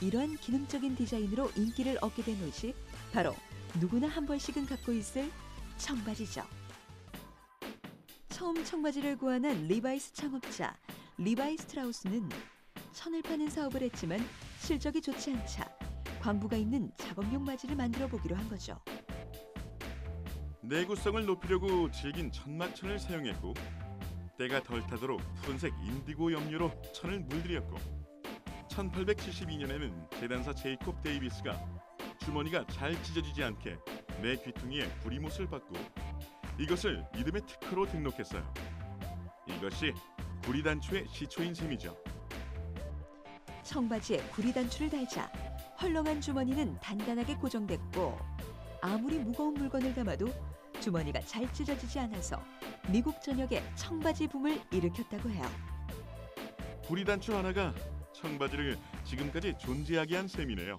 이러한 기능적인 디자인으로 인기를 얻게 된 옷이 바로 누구나 한 번씩은 갖고 있을 청바지죠. 처음 청바지를 고안한 리바이스 창업자 리바이 스트라우스는 천을 파는 사업을 했지만 실적이 좋지 않자 광부가 입는 작업용 바지를 만들어 보기로 한 거죠. 내구성을 높이려고 질긴 천마천을 사용했고 때가 덜 타도록 푸른색 인디고 염료로 천을 물들였고 1872년에는 재단사 제이콥 데이비스가 주머니가 잘 찢어지지 않게 매 귀퉁이에 구리못을 박고 이것을 이름의 특허로 등록했어요. 이것이 구리단추의 시초인 셈이죠. 청바지에 구리단추를 달자 헐렁한 주머니는 단단하게 고정됐고 아무리 무거운 물건을 담아도 주머니가 잘 찢어지지 않아서 미국 전역에 청바지 붐을 일으켰다고 해요. 구리단추 하나가 청바지를 지금까지 존재하게 한 셈이네요.